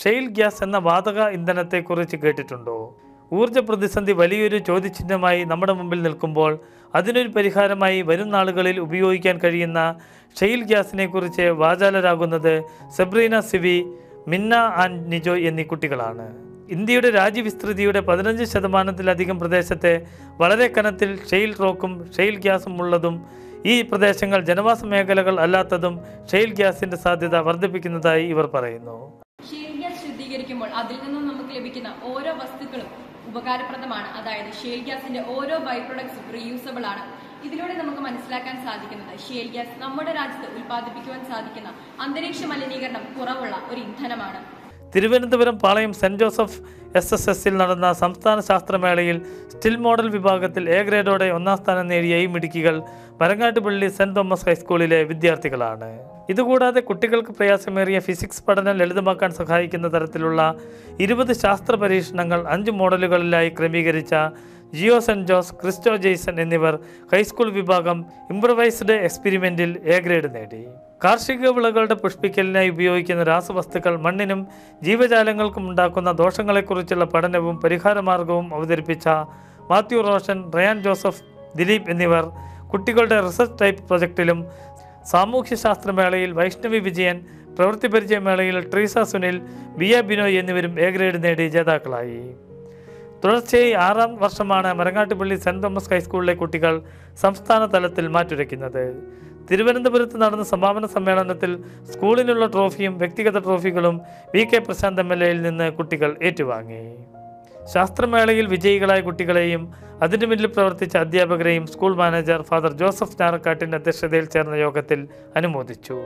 ഷെയിൽ gas എന്ന വാതക ഇന്ധനത്തെക്കുറിച്ച് കേട്ടിട്ടുണ്ടോ? ഊർജ്ജ പ്രതിസന്ധി വലിയൊരു ചോദ്യചിഹ്നമായി നമ്മുടെ മുമ്പിൽ നിൽക്കുമ്പോൾ അതിനൊരു പരിഹാരമായി വരും നാളുകളിൽ ഉപയോഗിക്കാൻ കഴിയുന്ന ഷെയിൽ ഗ്യാസിനെക്കുറിച്ച് വാചാലരാകുന്നത് zebrina CV, Minna and Nijo എന്നീ കുട്ടികളാണ്. ഇന്ത്യയുടെ രാജ്യവിസ്തൃതിയുടെ 15%-ലധികം പ്രദേശത്തെ വളരെ കനത്തിൽ ഷെയിൽ റോക്കും ഷെയിൽ ഗ്യാസും ഉള്ളതും ഈ പ്രദേശങ്ങൾ ജനവാസ മേഖലകൾ അല്ലാത്തതും ഷെയിൽ ഗ്യാസിൻ്റെ സാധ്യത വർദ്ധിപ്പിക്കുന്നതായി ഇവർ പറയുന്നു. ഷെയിൽ ഗ്യാസ് ശുദ്ധീകരിക്കുമ്പോൾ അതിൽ നിന്നും നമുക്ക് ലഭിക്കുന്ന ഓരോ വസ്തുക്കളും ഉപകാരപ്രദമാണ്. അതായത് ഷെയിൽ ഗ്യാസിന്റെ ഓരോ ബൈ പ്രൊഡക്ട്സും റീയൂസബിൾ ആണ്. ഇതിലൂടെ നമുക്ക് മനസ്സിലാക്കാൻ സാധിക്കുന്നത് ഷെയിൽ ഗ്യാസ് നമ്മുടെ രാജ്യത്ത് ഉൽപ്പാദിപ്പിക്കുവാൻ സാധിക്കുന്ന അന്തരീക്ഷ മലിനീകരണം കുറവുള്ള ഒരു ഇന്ധനമാണ്. തിരുവനന്തപുരം പാളയം സെൻറ് ജോസഫ് SSSൽ നടന്ന സംസ്ഥാന ശാസ്ത്രമേളയിൽ സ്റ്റിൽ മോഡൽ വിഭാഗത്തിൽ A ഗ്രേഡോടെ 1ാം സ്ഥാനം നേടിയ ഈ മിടുക്കികൾ മരങ്ങാട്ടുപള്ളി സെൻറ് തോമസ് ഹൈസ്കൂളിലെ വിദ്യാർത്ഥികളാണ്. ഇതുകൂടാതെ കുട്ടികൾക്ക് പ്രയാസമേറിയ ഫിസിക്സ് പഠനം ലളിതമാക്കാൻ സഹായിക്കുന്ന തരത്തിലുള്ള 20 ശാസ്ത്ര പരീക്ഷണങ്ങൾ 5 മോഡലുകളിലായി ക്രമീകരിച്ച Jio cent Jose, Cristo Jason എന്നിവർ ഹൈസ്കൂൾ വിഭാഗം ഇംപ്രവൈസ്ഡ് എക്സ്പെരിമെൻറ്റിൽ A ഗ്രേഡ് നേടി. കാർഷിക വിളകളുടെ പുഷ്പിക്കലിനായി ഉപയോഗിക്കുന്ന രാസവസ്തുക്കൾ മണ്ണിനും ജീവജാലങ്ങൾക്കും ഉണ്ടാക്കുന്ന ദോഷങ്ങളെക്കുറിച്ചുള്ള പഠനവും പരിഹാരമാർഗവും അവതരിപ്പിച്ച മാത്യു റോഷൻ, റയാൻ ജോസഫ്, ദിലീപ് എന്നിവർ കുട്ടികളുടെ റിസർച്ച് ടൈപ്പ് പ്രൊജക്റ്റിലും സാമൂഹ്യശാസ്ത്രമേളയിൽ വൈഷ്ണവി വിജയൻ, പ്രവൃത്തി പരിചയമേളയിൽ ട്രീസ സുനിൽ, ബിയ ബിനോയ് എന്നിവരും A ഗ്രേഡ് നേടി ജേതാക്കളായി. തുടർച്ചയായി 6ാം വർഷമാണ് മരങ്ങാട്ടുപള്ളി സെൻറ് തോമസ് ഹൈസ്കൂളിലെ കുട്ടികൾ സംസ്ഥാന തലത്തിൽ മാറ്റുരയ്ക്കുന്നത്. തിരുവനന്തപുരത്ത് നടന്ന സമാപന സമ്മേളനത്തിൽ സ്കൂളിനുള്ള ട്രോഫിയും വ്യക്തിഗത ട്രോഫികളും VK പ്രശാന്ത് MLAയിൽ നിന്ന് കുട്ടികൾ ഏറ്റുവാങ്ങി. ശാസ്ത്രമേളയിൽ വിജയികളായ കുട്ടികളെയും അതിനു മുന്നിൽ പ്രവർത്തിച്ച അധ്യാപകരെയും സ്കൂൾ മാനേജർ ഫാദർ ജോസഫ് ഞാറക്കാട്ടിൻ്റെ അധ്യക്ഷതയിൽ ചേർന്ന യോഗത്തിൽ അനുമോദിച്ചു.